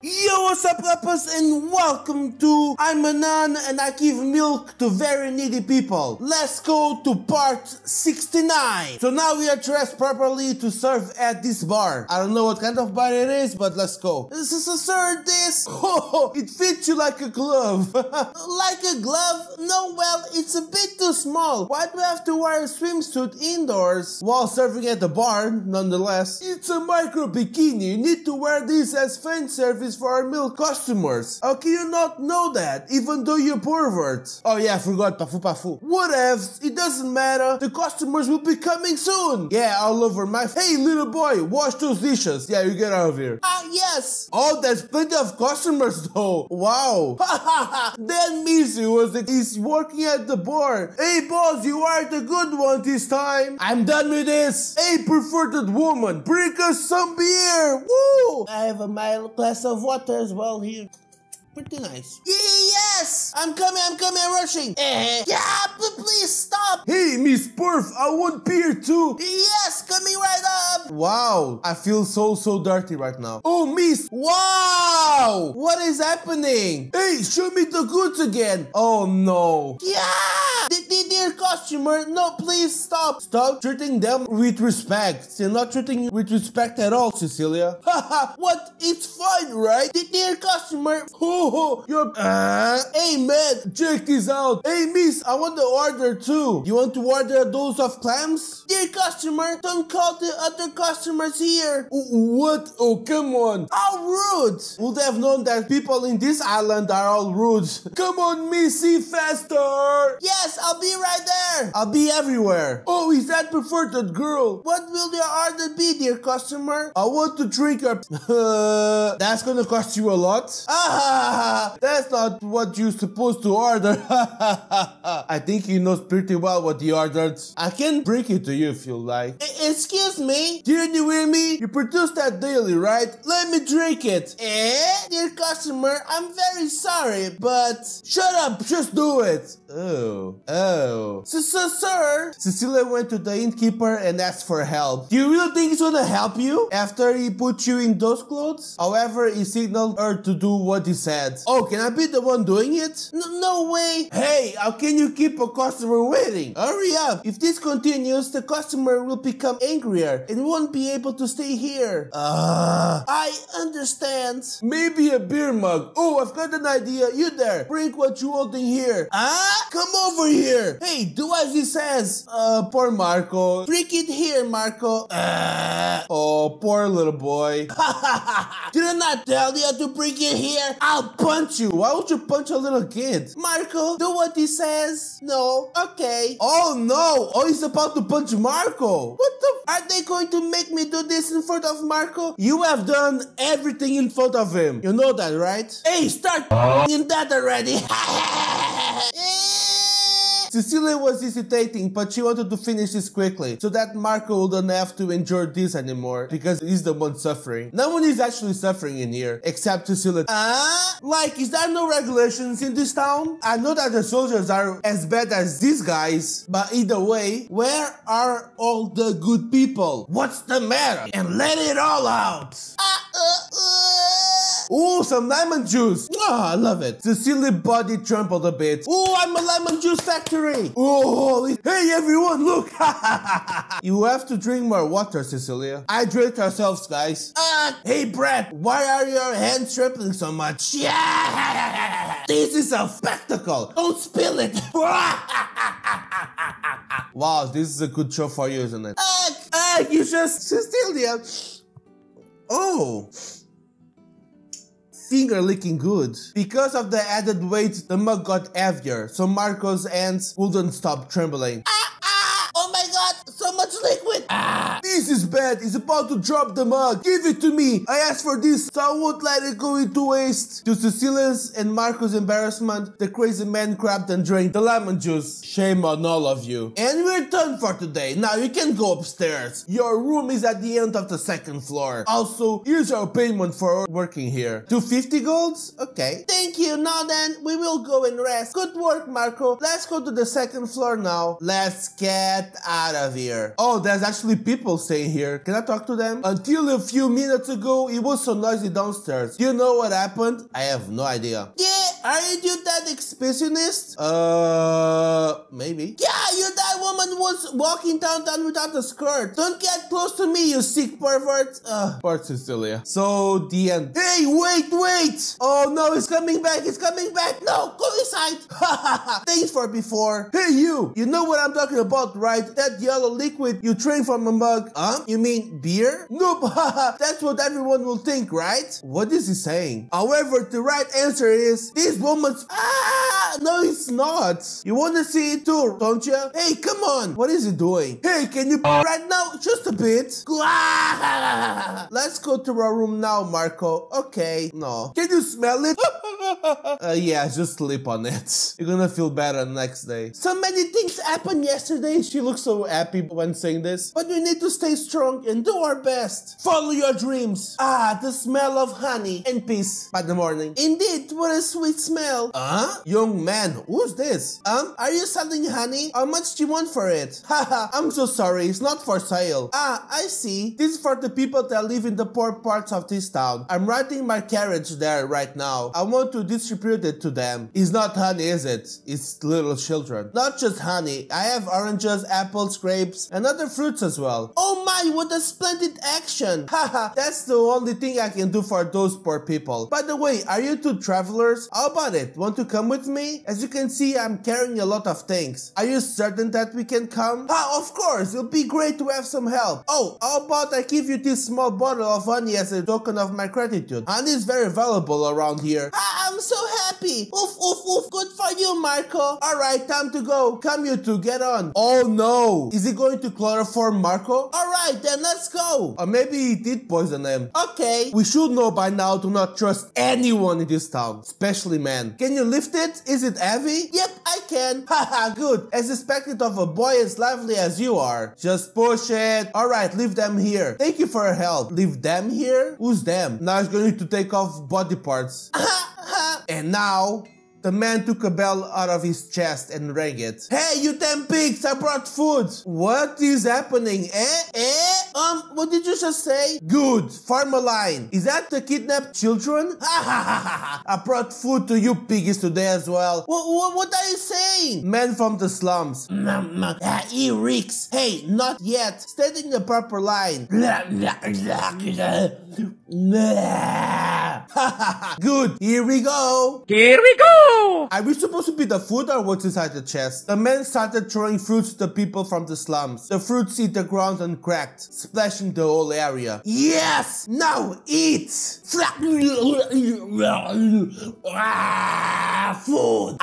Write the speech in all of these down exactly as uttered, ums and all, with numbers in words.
Yo, what's up rappers, and welcome to I'm a Nun and I give milk to very needy people. Let's go to part sixty-nine. So now we are dressed properly to serve at this bar. I don't know what kind of bar it is, but let's go. This is a serve this. Oh, it fits you like a glove. Like a glove? No, well, it's a bit too small. Why do I have to wear a swimsuit indoors while serving at the bar, nonetheless? It's a micro bikini. You need to wear this as fan service for our milk customers. How can you not know that, even though you're perverts? Oh yeah, I forgot, Pafu Pafu. What ifs? It doesn't matter. The customers will be coming soon. Yeah, all over my f- Hey, little boy, wash those dishes. Yeah, you get out of here. Ah, uh, yes. Oh, there's plenty of customers though. Wow. Ha ha ha. That Missy was the- He's working at the bar. Hey, boss, you are the good one this time. I'm done with this. Hey, perverted woman, bring us some beer. Woo. I have a mild glass of water as well here. Pretty nice. Yes! I'm coming, I'm coming, I'm rushing. Eh. Yeah, but please stop. Hey, Miss Perf, I want beer too. Yes, coming right up. Wow, I feel so, so dirty right now. Oh, Miss. Wow! What is happening? Hey, show me the goods again. Oh, no. Yeah! The, the, dear customer, no, please stop. Stop treating them with respect. They're not treating you with respect at all, Cecilia. Haha, what? It's fine, right? The, dear customer, who? Oh, you're... Uh, hey, man, check this out. Hey, miss, I want the order, too. You want to order a dose of clams? Dear customer, don't call the other customers here. What? Oh, come on. How rude. Would have known that people in this island are all rude. Come on, missy, faster. Yes, I'll be right there. I'll be everywhere. Oh, is that perverted girl? What will your order be, dear customer? I want to drink a... Uh, that's gonna cost you a lot. Ah, that's not what you're supposed to order. I think he knows pretty well what he ordered. I can break it to you if you like. I excuse me? Didn't you hear me? You produce that daily, right? Let me drink it. Eh? Dear customer, I'm very sorry, but... Shut up, just do it. Oh. Oh. So, so, sir. Cecilia went to the innkeeper and asked for help. Do you really think he's gonna help you after he put you in those clothes? However, he signaled her to do what he said. Oh, can I be the one doing it? No, no way. Hey, how can you keep a customer waiting? Hurry up. If this continues, the customer will become angrier and won't be able to stay here. Ah, uh, I understand. Maybe a beer mug. Oh, I've got an idea. You there. Bring what you want in here. Ah, come over here. Hey, do as he says. Uh, poor Marco. Drink it here, Marco. Uh, oh, poor little boy. Didn't I tell you to bring it here? I'll punch you. Why would you punch a little kid? Marco, do what he says. No. Okay. Oh, no. Oh, he's about to punch Marco. What the? F Are they going to make me do this in front of Marco? You have done everything in front of him. You know that, right? Hey, start in that already. Cecilia was hesitating, but she wanted to finish this quickly so that Marco wouldn't have to endure this anymore, because he's the one suffering. No one is actually suffering in here except Cecilia. Ah? Like, is there no regulations in this town? I know that the soldiers are as bad as these guys, but either way, where are all the good people? What's the matter? And let it all out! Ah, uh, uh. Oh, some lemon juice. Ah, oh, I love it. The silly body trampled a bit. Oh, I'm a lemon juice factory. Oh, holy. Hey, everyone, look. You have to drink more water, Cecilia. Hydrate ourselves, guys. Uh, hey, Brad, why are your hands trembling so much? Yeah. This is a spectacle. Don't spill it. Wow, this is a good show for you, isn't it? Uh, uh, you just, Cecilia. Oh. Finger licking good. Because of the added weight, the mug got heavier, so Marco's hands wouldn't stop trembling. Ah, ah, oh my god, so much liquid. Ah. This is bad, it's about to drop the mug. Give it to me. I asked for this, so I won't let it go into waste. To Cecilia's and Marco's embarrassment, the crazy man grabbed and drank the lemon juice. Shame on all of you. And we're done for today. Now you can go upstairs. Your room is at the end of the second floor. Also, here's your payment for working here. two hundred fifty golds? Okay. Thank you. Now then, we will go and rest. Good work, Marco. Let's go to the second floor now. Let's get out of here. Oh, there's actually people saying here, can I talk to them? Until a few minutes ago, it was so noisy downstairs. Do you know what happened? I have no idea. Yeah, aren't you that expressionist? Uh, maybe. Yeah, you're that woman was walking downtown without a skirt. Don't get close to me, you sick pervert. Ugh, poor Cecilia. So, the end. Hey, wait, wait! Oh no, it's coming back, it's coming back! No, go inside! Thanks for before. Hey, you! You know what I'm talking about, right? That yellow liquid you drink from a mug. Huh? You mean beer? Nope, haha! That's what everyone will think, right? What is he saying? However, the right answer is, this woman's- Ah! No, it's not! You wanna see it too, don't you? Hey, come on! What is he doing? Hey, can you- Right now, just a bit. Let's go to our room now, Marco. Okay, no. Can you smell it? Uh, yeah, just sleep on it. You're gonna feel better next day. So many things happened yesterday. She looks so happy when saying this. But we need to stay strong and do our best. Follow your dreams. Ah, the smell of honey and peace by the morning. Indeed, what a sweet smell. Huh? Young man, who's this? Um, are you selling honey? How much do you want for it? Haha, I'm so sorry. It's not for sale. Ah, I see. This is for the people that live in the poor parts of this town. I'm riding my carriage there right now. I want to distribute it to them. It's not honey, is it? It's little children. Not just honey. I have oranges, apples, grapes, and other fruits as well. Oh my, what a splendid action! Haha, that's the only thing I can do for those poor people. By the way, are you two travelers? How about it? Want to come with me? As you can see, I'm carrying a lot of things. Are you certain that we can come? Ah, of course! It'll be great to have some help. Oh, how about I give you this small bottle of honey as a token of my gratitude? Honey is very valuable around here. Ah, I'm so happy! Oof, oof, oof! Good for you, Marco! Alright, time to go! Come, you two, get on! Oh no! Is he going to chloroform Marco? Alright, then let's go! Or maybe he did poison him. Okay! We should know by now to not trust anyone in this town, especially men. Can you lift it? Is it heavy? Yep, I can! Haha, good! As expected of a boy as lively as you are. Just push it! Alright, leave them here. Thank you for your help. Leave them here? Who's them? Now he's going to take off body parts. And now, the man took a bell out of his chest and rang it. Hey, you damn pigs, I brought food! What is happening, eh? Eh? Um, what did you just say? Good, form a line. Is that the kidnapped children? Ha ha ha ha! I brought food to you piggies today as well. What, what are you saying? Man from the slums. Ah, he reeks. Hey, not yet. Stand in the proper line. Good, here we go. Here we go. Are we supposed to be the food or what's inside the chest? The man started throwing fruits to the people from the slums. The fruits hit the ground and cracked, splashing the whole area. Yes! Now eat! Food!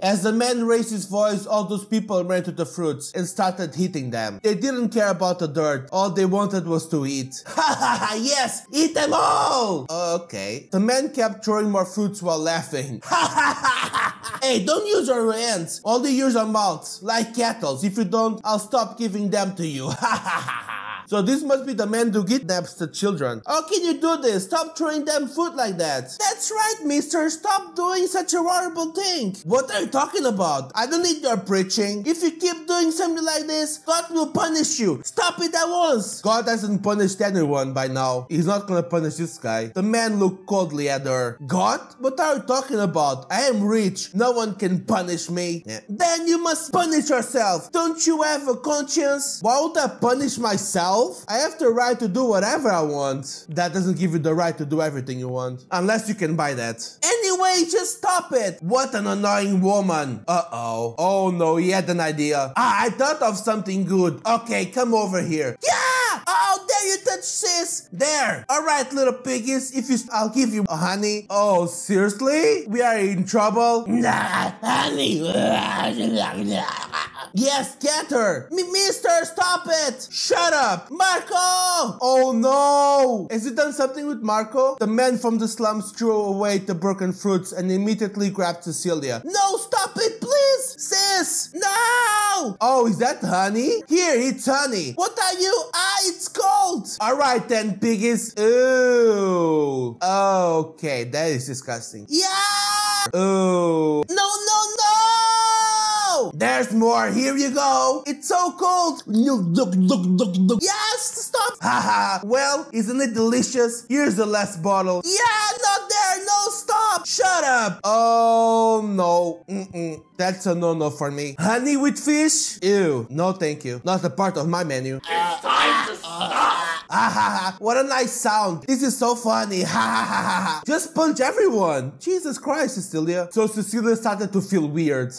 As the man raised his voice, all those people ran to the fruits and started hitting them. They didn't care about the dirt. All they wanted was to eat. Ha ha ha! Yes! Eat them all! Okay. The man kept throwing more fruits while laughing. Ha ha ha ha! Hey, don't use your hands. Only use your mouths, like cattle. If you don't, I'll stop giving them to you. Ha ha ha ha! So this must be the man who kidnaps the children. How can you do this? Stop throwing them food like that. That's right, mister. Stop doing such a horrible thing. What are you talking about? I don't need your preaching. If you keep doing something like this, God will punish you. Stop it at once. God hasn't punished anyone by now. He's not gonna punish this guy. The man looked coldly at her. God? What are you talking about? I am rich. No one can punish me. Yeah. Then you must punish yourself. Don't you have a conscience? Why would I punish myself? I have the right to do whatever I want. That doesn't give you the right to do everything you want. Unless you can buy that. Anyway, just stop it. What an annoying woman. Uh-oh. Oh no, he had an idea. Ah, I thought of something good. Okay, come over here. Yeah! How dare you touch sis? There. Alright, little piggies. If you... I'll give you honey. Oh, seriously? We are in trouble? Nah, honey. Yes, get her. M mister, stop it. Shut up. Marco! Oh no! Has he done something with Marco? The man from the slums threw away the broken fruits and immediately grabbed Cecilia. No, stop it, please! Sis! No! Oh, is that honey? Here, it's honey. What are you? Ah, it's cold! Alright then, piggies. Ew. Okay, that is disgusting. Yeah! Ew. No, no, no! go. There's more. Here you go. It's so cold. Look, look, look, look. Yes, stop. Haha. Well, isn't it delicious? Here's the last bottle. Yeah, not there. No, stop. Shut up. Oh, no. Mm-mm. That's a no-no for me. Honey with fish? Ew. No, thank you. Not a part of my menu. It's time to stop. Ah ha ha, what a nice sound. This is so funny, ha ha ha ha. Just punch everyone. Jesus Christ, Cecilia. So Cecilia started to feel weird.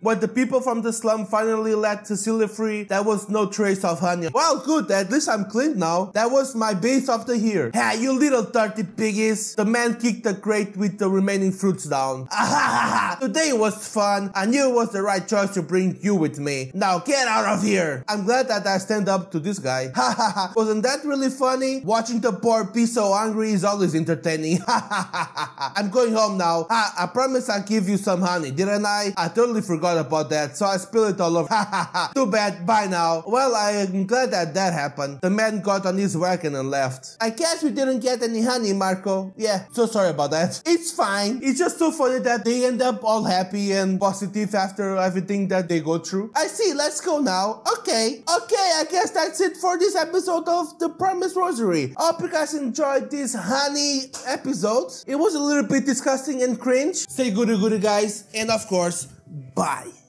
When the people from the slum finally let Cecilia free, there was no trace of honey. Well, good, at least I'm clean now. That was my base of the year. Hey, you little dirty piggies. The man kicked the crate with the remaining fruits down. Ah ha ha ha. Today was fun. I knew it was the right choice to bring you with me. Now get out of here. I'm glad that I stand up to this guy. Ha ha ha. Wasn't that really funny? Watching the poor piece so hungry is always entertaining. Ha ha ha ha. I'm going home now. Ah, I promise I'll give you some honey, didn't I? I totally forgot about that, so I spilled it all over. Ha ha ha. Too bad. Bye now. Well, I'm glad that that happened. The man got on his wagon and left. I guess we didn't get any honey, Marco. Yeah, so sorry about that. It's fine. It's just so funny that they end up all happy and positive after everything that they go through. I see. Let's go now. Okay. Okay, I guess that's it for this episode of The Promised Rosary. Hope you guys enjoyed this honey episode. It was a little bit disgusting and cringe. Say goody goody, guys. And of course, bye.